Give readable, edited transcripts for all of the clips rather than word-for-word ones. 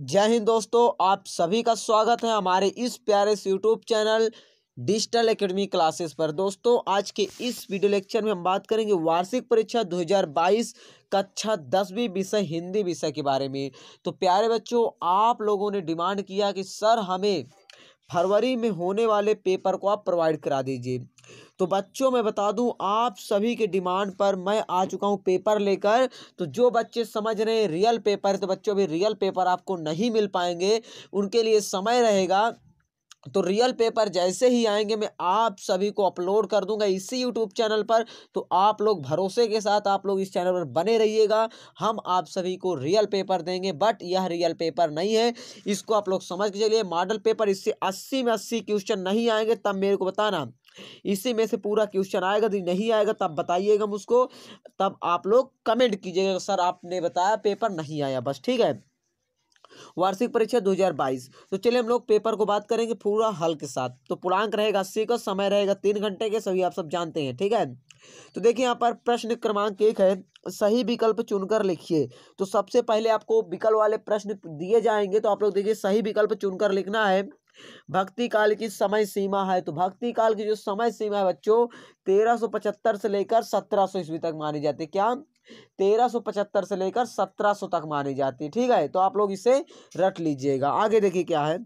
जय हिंद दोस्तों, आप सभी का स्वागत है हमारे इस प्यारे YouTube channel digital academy classes पर। दोस्तों आज के इस वीडियो लेक्चर में हम बात करेंगे वार्षिक परीक्षा 2022 कक्षा 10वीं विषय हिंदी विषय के बारे में। तो प्यारे बच्चों, आप लोगों ने डिमांड किया कि सर हमें फरवरी में होने वाले पेपर को आप प्रोवाइड करा दीजिए। तो बच्चों मैं बता दूं, आप सभी के डिमांड पर मैं आ चुका हूं पेपर लेकर। तो जो बच्चे समझ रहे हैं रियल पेपर, तो बच्चों भी रियल पेपर आपको नहीं मिल पाएंगे, उनके लिए समय रहेगा। तो रियल पेपर जैसे ही आएंगे मैं आप सभी को अपलोड कर दूंगा इसी यूट्यूब चैनल पर। तो आप लोग भरोसे के साथ आप लोग इस चैनल पर बने रहिएगा, हम आप सभी को रियल पेपर देंगे। बट यह रियल पेपर नहीं है, इसको आप लोग समझ के चलिए मॉडल पेपर। इससे 80 में 80 क्वेश्चन नहीं आएंगे तब मेरे को बताना, इसी में से पूरा क्वेश्चन आएगा। यदि नहीं आएगा तब बताइएगा मुझको, तब आप लोग कमेंट कीजिएगा सर आपने बताया पेपर नहीं आया, बस ठीक है। वार्षिक परीक्षा 2022। तो चलिए हम लोग पेपर को बात करेंगे पूरा हल के साथ। तो पूर्णांक रहेगा 80 का, समय रहेगा 3 घंटे के, सभी आप सब जानते हैं, ठीक है। तो देखिए यहाँ पर प्रश्न क्रमांक 1 है, सही विकल्प चुनकर लिखिए। तो सबसे पहले आपको विकल्प वाले प्रश्न दिए जाएंगे, तो आप लोग देखिए सही विकल्प चुनकर लिखना है। भक्ति काल की समय सीमा है, तो भक्ति काल की जो समय सीमा है बच्चों 1375 से लेकर 1700 ईस्वी तक मानी जाती है। क्या? 1375 से लेकर 1700 तक मानी जाती है, ठीक है। तो आप लोग इसे रट लीजिएगा। आगे देखिए क्या है,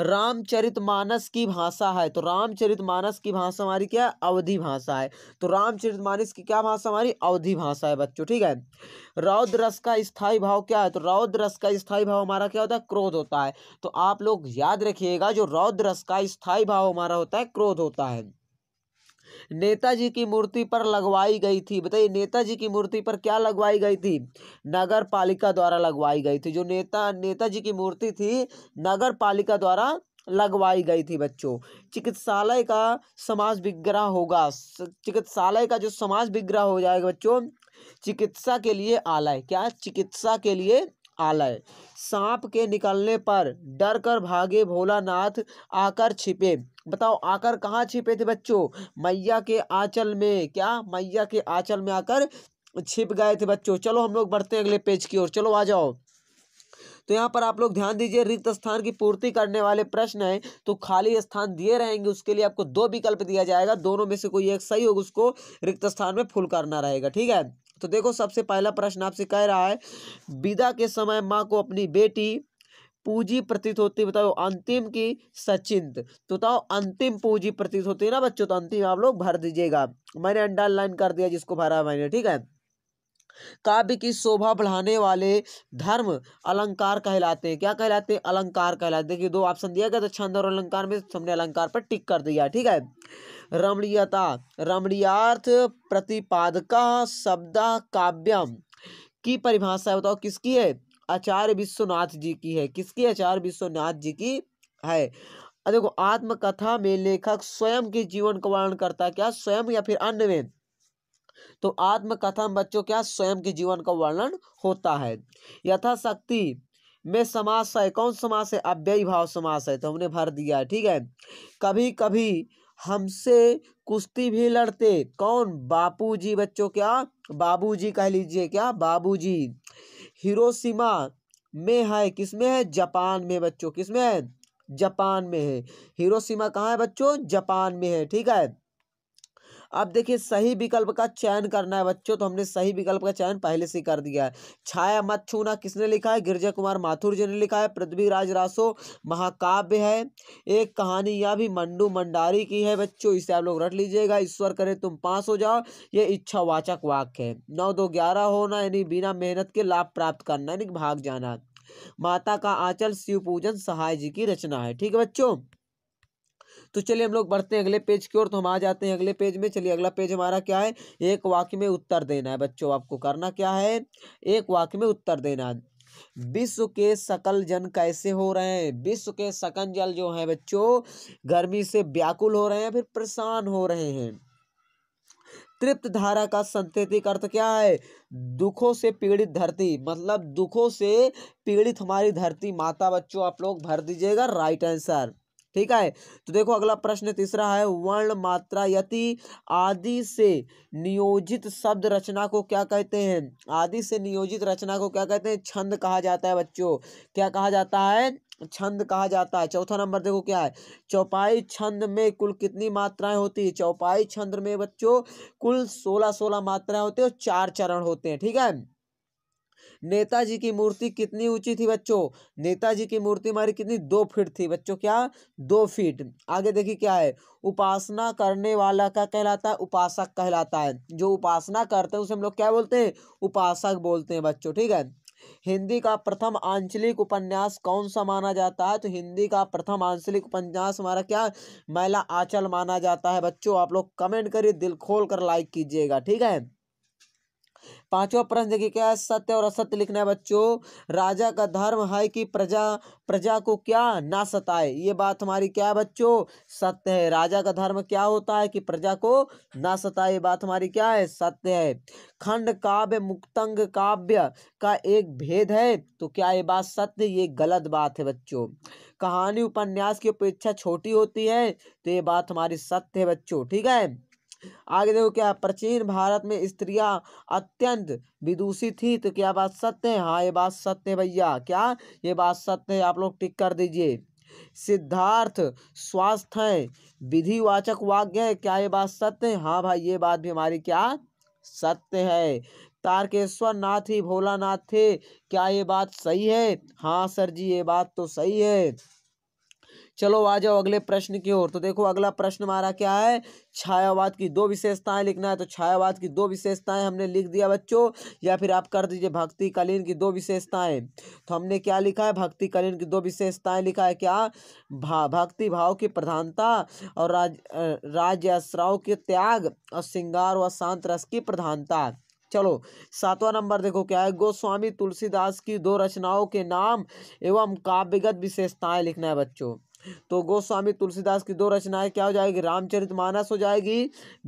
रामचरितमानस की भाषा है। तो रामचरितमानस की भाषा हमारी क्या है? अवधी भाषा है। तो रामचरितमानस की क्या भाषा? हमारी अवधी भाषा है बच्चों, ठीक है। रौद्र रस का स्थायी भाव क्या है? तो रौद्र रस का स्थायी भाव हमारा क्या होता है? क्रोध होता है। तो आप लोग याद रखिएगा, जो रौद्र रस का स्थायी भाव हमारा होता है क्रोध होता है। नेताजी की मूर्ति पर लगवाई गई थी, बताइए नेताजी की मूर्ति पर क्या लगवाई गई थी? नगर पालिका द्वारा लगवाई गई थी। जो नेताजी की मूर्ति थी नगर पालिका द्वारा लगवाई गई थी बच्चों। चिकित्सालय का समाज विग्रह होगा, चिकित्सालय का जो समाज विग्रह हो जाएगा बच्चों, चिकित्सा के लिए आलय। क्या? चिकित्सा के लिए आलय। सांप के निकलने पर डर कर भागे भोलानाथ, आकर छिपे। बताओ आकर कहाँ छिपे थे बच्चों? मैया के आंचल में। क्या? मैया के आंचल में आकर छिप गए थे बच्चों। चलो हम लोग बढ़ते हैं अगले पेज की ओर, चलो आ जाओ। तो यहाँ पर आप लोग ध्यान दीजिए, रिक्त स्थान की पूर्ति करने वाले प्रश्न हैं, तो खाली स्थान दिए रहेंगे। उसके लिए आपको 2 विकल्प दिया जाएगा, दोनों में से कोई एक सही होगा उसको रिक्त स्थान में फुल करना रहेगा, ठीक है। तो देखो सबसे पहला प्रश्न आपसे कह रहा है, विदा के समय माँ को अपनी बेटी पूंजी प्रतीत होती, बताओ अंतिम की सचिंत। तो बताओ अंतिम पूंजी प्रतीत होती है ना बच्चों, तो अंतिम आप लोग भर दीजिएगा। मैंने अंडरलाइन कर दिया जिसको भरा मैंने, ठीक है। काव्य की शोभा बढ़ाने वाले धर्म अलंकार कहलाते हैं। क्या कहलाते हैं? अलंकार कहलाते। देखिए 2 ऑप्शन दिया गया, तो छंद और अलंकार में हमने अलंकार पर टिक कर दिया, ठीक है। रमणीयता, रमणीयार्थ प्रतिपादका शब्दा काव्यम की परिभाषा बताओ किसकी है? आचार्य विश्वनाथ जी की है। किसकी? आचार्य विश्वनाथ जी की है। देखो आत्मकथा में लेखक स्वयं के जीवन का वर्णन करता है। क्या? स्वयं या फिर अन्य में? तो आत्मकथा में बच्चों क्या? स्वयं के जीवन का वर्णन होता है। यथाशक्ति में समास है, कौन समास है? अव्ययी भाव समास है, तो हमने भर दिया है, ठीक है। कभी कभी हमसे कुश्ती भी लड़ते, कौन? बापूजी बच्चों। क्या? बाबूजी कह लीजिए। क्या? बाबूजी। हिरोशिमा में है, किसमें है? जापान में बच्चों। किसमें है? जापान में है। हिरोशिमा कहाँ है बच्चों? जापान में है, ठीक है। अब देखिए सही विकल्प का चयन करना है बच्चों, तो हमने सही विकल्प का चयन पहले से कर दिया है। छाया मत छूना किसने लिखा है? गिरिजा कुमार माथुर जी ने लिखा है। पृथ्वीराज रासो महाकाव्य है। एक कहानी यह भी मंडू मंडारी की है बच्चों, इसे आप लोग रट लीजिएगा। ईश्वर करे तुम पास हो जाओ, ये इच्छावाचक वाक्य है। 9-2-11 होना यानी बिना मेहनत के लाभ प्राप्त करना यानी भाग जाना। माता का आंचल शिव पूजन सहाय जी की रचना है, ठीक है बच्चों। तो चलिए हम लोग बढ़ते हैं अगले पेज की ओर। तो हम आ जाते हैं अगले पेज में। चलिए अगला पेज हमारा क्या है? एक वाक्य में उत्तर देना है बच्चों। आपको करना क्या है? एक वाक्य में उत्तर देना है। विश्व के सकल जन कैसे हो रहे हैं? विश्व के सकल जल जो है बच्चों गर्मी से व्याकुल हो रहे हैं, फिर परेशान हो रहे हैं। तृप्त धारा का संकेतिक अर्थ क्या है? दुखों से पीड़ित धरती, मतलब दुखों से पीड़ित हमारी धरती माता बच्चों, आप लोग भर दीजिएगा राइट आंसर, ठीक है। तो देखो अगला प्रश्न तीसरा है, वर्ण मात्रा यति आदि से नियोजित शब्द रचना को क्या कहते हैं? आदि से नियोजित रचना को क्या कहते हैं? छंद कहा जाता है बच्चों। क्या कहा जाता है? छंद कहा जाता है। चौथा नंबर देखो क्या है, चौपाई छंद में कुल कितनी मात्राएं होती है? चौपाई छंद में बच्चों कुल 16 मात्राएं होती है और 4 चरण होते हैं। ठीक है। नेताजी की मूर्ति कितनी ऊंची थी बच्चों? नेताजी की मूर्ति हमारी कितनी? 2 फीट थी बच्चों। क्या? 2 फीट। आगे देखिए क्या है, उपासना करने वाला क्या कहलाता है? उपासक कहलाता है। जो उपासना करते हैं उसे हम लोग क्या बोलते हैं? उपासक बोलते हैं बच्चों। ठीक है। हिंदी का प्रथम आंचलिक उपन्यास कौन सा माना जाता है? तो हिंदी का प्रथम आंचलिक उपन्यास हमारा क्या? मेला आंचल माना जाता है बच्चों। आप लोग कमेंट करिए, दिल खोल कर लाइक कीजिएगा। ठीक है। पांचवा प्रश्न देखिए क्या है, सत्य और असत्य लिखना है बच्चों। राजा का धर्म है कि प्रजा को क्या ना सताए। ये बात हमारी क्या है बच्चों? सत्य है। राजा का धर्म क्या होता है? कि प्रजा को ना सताए। ये बात हमारी क्या है? सत्य है। खंड काव्य मुक्तंग काव्य का एक भेद है, तो क्या ये बात सत्य? ये गलत बात है बच्चों। कहानी उपन्यास की अपेक्षा छोटी होती है, तो ये बात हमारी सत्य है बच्चों। ठीक है। आगे देखो क्या, प्राचीन भारत में स्त्रियां अत्यंत विदुषी थी, तो क्या बात सत्य है? हाँ, ये बात सत्य है भैया। क्या ये बात सत्य है? आप लोग टिक कर दीजिए। सिद्धार्थ स्वास्थ्य है विधिवाचक वाक्य है, क्या ये बात सत्य है? हाँ भाई, ये बात भी हमारी क्या सत्य है। तारकेश्वर नाथ ही भोलानाथ थे, क्या ये बात सही है? हाँ सर जी, ये बात तो सही है। चलो आ जाओ अगले प्रश्न की ओर। तो देखो अगला प्रश्न हमारा क्या है, छायावाद की 2 विशेषताएं लिखना है। तो छायावाद की 2 विशेषताएं हमने लिख दिया बच्चों, या फिर आप कर दीजिए भक्तिकालीन की 2 विशेषताएं। तो हमने क्या लिखा है? भक्तिकालीन की 2 विशेषताएं लिखा है। क्या? भक्ति भाव की प्रधानता और राज्य आश्रयों के त्याग और श्रृंगार व शांत रस की प्रधानता। चलो सातवां नंबर देखो क्या है, गोस्वामी तुलसीदास की 2 रचनाओं के नाम एवं काव्यगत विशेषताएं लिखना है बच्चों। तो गोस्वामी तुलसीदास की 2 रचनाएं क्या हो जाएगी? रामचरितमानस हो जाएगी,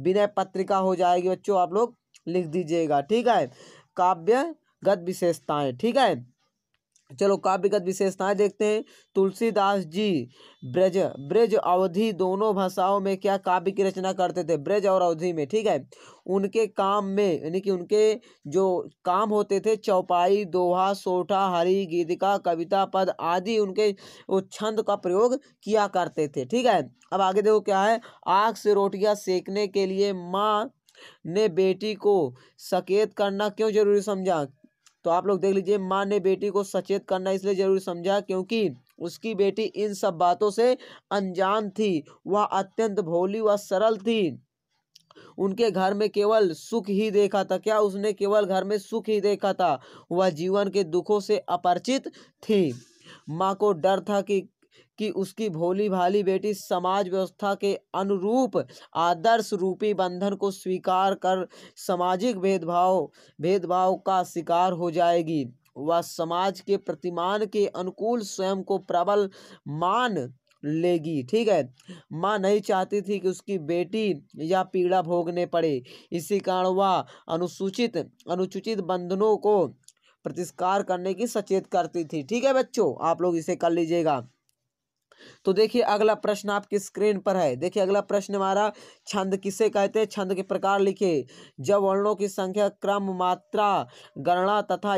विनय पत्रिका हो जाएगी बच्चों। आप लोग लिख दीजिएगा। ठीक है। काव्यगत विशेषताएं। ठीक है। चलो काव्यगत विशेषताएं देखते हैं। तुलसीदास जी ब्रज अवधि दोनों भाषाओं में क्या काव्य की रचना करते थे? ब्रज और अवधि में। ठीक है। उनके काम में, यानी कि उनके जो काम होते थे, चौपाई, दोहा, सोठा, हरि, गीतिका, कविता, पद आदि उनके वो छंद का प्रयोग किया करते थे। ठीक है। अब आगे देखो क्या है, आग से रोटियां सेकने के लिए माँ ने बेटी को सचेत करना क्यों जरूरी समझा? तो आप लोग देख लीजिए, माँ ने बेटी को सचेत करना इसलिए जरूरी समझा क्योंकि उसकी बेटी इन सब बातों से अनजान थी। वह अत्यंत भोली व सरल थी। उनके घर में केवल सुख ही देखा था। क्या उसने केवल घर में सुख ही देखा था? वह जीवन के दुखों से अपरिचित थी। माँ को डर था कि उसकी भोली भाली बेटी समाज व्यवस्था के अनुरूप आदर्श रूपी बंधन को स्वीकार कर सामाजिक भेदभाव का शिकार हो जाएगी। वह समाज के प्रतिमान के अनुकूल स्वयं को प्रबल मान लेगी। ठीक है। माँ नहीं चाहती थी कि उसकी बेटी या पीड़ा भोगने पड़े, इसी कारण वह अनुचित बंधनों को प्रतिस्कार करने की सचेत करती थी। ठीक है बच्चों, आप लोग इसे कर लीजिएगा। तो देखिए अगला प्रश्न आपकी स्क्रीन पर है। देखिए अगला प्रश्न हमारा, छंद किसे कहते हैं? छंद के प्रकार लिखे। जब वर्णों की संख्या, क्रम, मात्रा, गणना तथा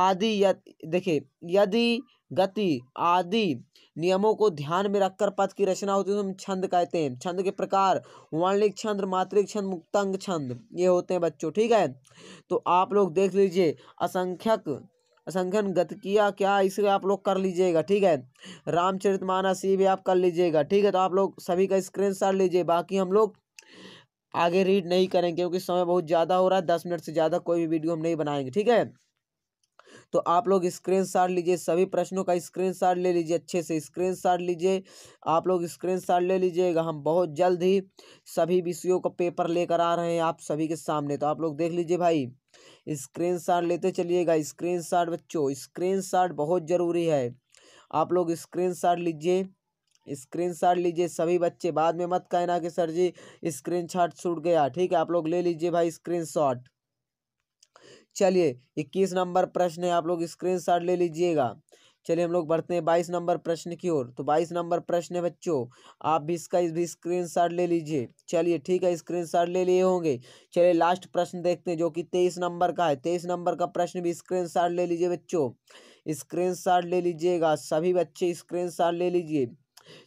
आदि देखिए यदि, गति आदि नियमों को ध्यान में रखकर पद की रचना होती है तो हम छंद कहते हैं। छंद के प्रकार वर्णिक छंद, मात्रिक छंद, मुक्तांग छंद, ये होते हैं बच्चों। ठीक है। तो आप लोग देख लीजिए, असंख्यन गतकिया क्या, इसे आप लोग कर लीजिएगा। ठीक है। रामचरितमानस ये भी आप कर लीजिएगा। ठीक है। तो आप लोग सभी का स्क्रीनशॉट लीजिए, बाकी हम लोग आगे रीड नहीं करेंगे क्योंकि समय बहुत ज़्यादा हो रहा है। 10 मिनट से ज़्यादा कोई भी वीडियो हम नहीं बनाएंगे। ठीक है। तो आप लोग स्क्रीनशॉट लीजिए, सभी प्रश्नों का स्क्रीनशॉट ले लीजिए, अच्छे से स्क्रीनशॉट लीजिए। आप लोग स्क्रीनशॉट ले लीजिएगा। हम बहुत जल्द ही सभी विषयों का पेपर लेकर आ रहे हैं आप सभी के सामने। तो आप लोग देख लीजिए भाई, स्क्रीनशॉट लेते चलिएगा। स्क्रीनशॉट बच्चों, स्क्रीनशॉट बहुत ज़रूरी है। आप लोग स्क्रीनशॉट लीजिए, स्क्रीनशॉट लीजिए सभी बच्चे। बाद में मत कहना कि सर जी स्क्रीनशॉट छूट गया। ठीक है। आप लोग ले लीजिए भाई स्क्रीनशॉट। चलिए 21 नंबर प्रश्न है, आप लोग स्क्रीनशॉट ले लीजिएगा। चलिए हम लोग बढ़ते हैं 22 नंबर प्रश्न की ओर। तो 22 नंबर प्रश्न है बच्चों, आप भी इसका भी स्क्रीनशॉट ले लीजिए। चलिए ठीक है, स्क्रीनशॉट ले लिए होंगे। चलिए लास्ट प्रश्न देखते हैं जो कि 23 नंबर का है। 23 नंबर का प्रश्न भी स्क्रीनशॉट ले लीजिए बच्चों, स्क्रीनशॉट ले लीजिएगा सभी बच्चे, स्क्रीनशॉट ले लीजिए।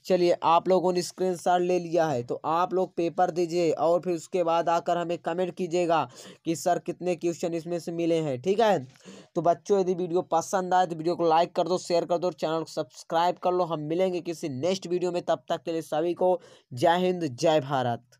चलिए आप लोगों ने स्क्रीनशॉट ले लिया है तो आप लोग पेपर दीजिए और फिर उसके बाद आकर हमें कमेंट कीजिएगा कि सर कितने क्वेश्चन इसमें से मिले हैं। ठीक है, तो बच्चों यदि वीडियो पसंद आए तो वीडियो को लाइक कर दो, शेयर कर दो और चैनल को सब्सक्राइब कर लो। हम मिलेंगे किसी नेक्स्ट वीडियो में, तब तक के लिए सभी को जय हिंद जय भारत।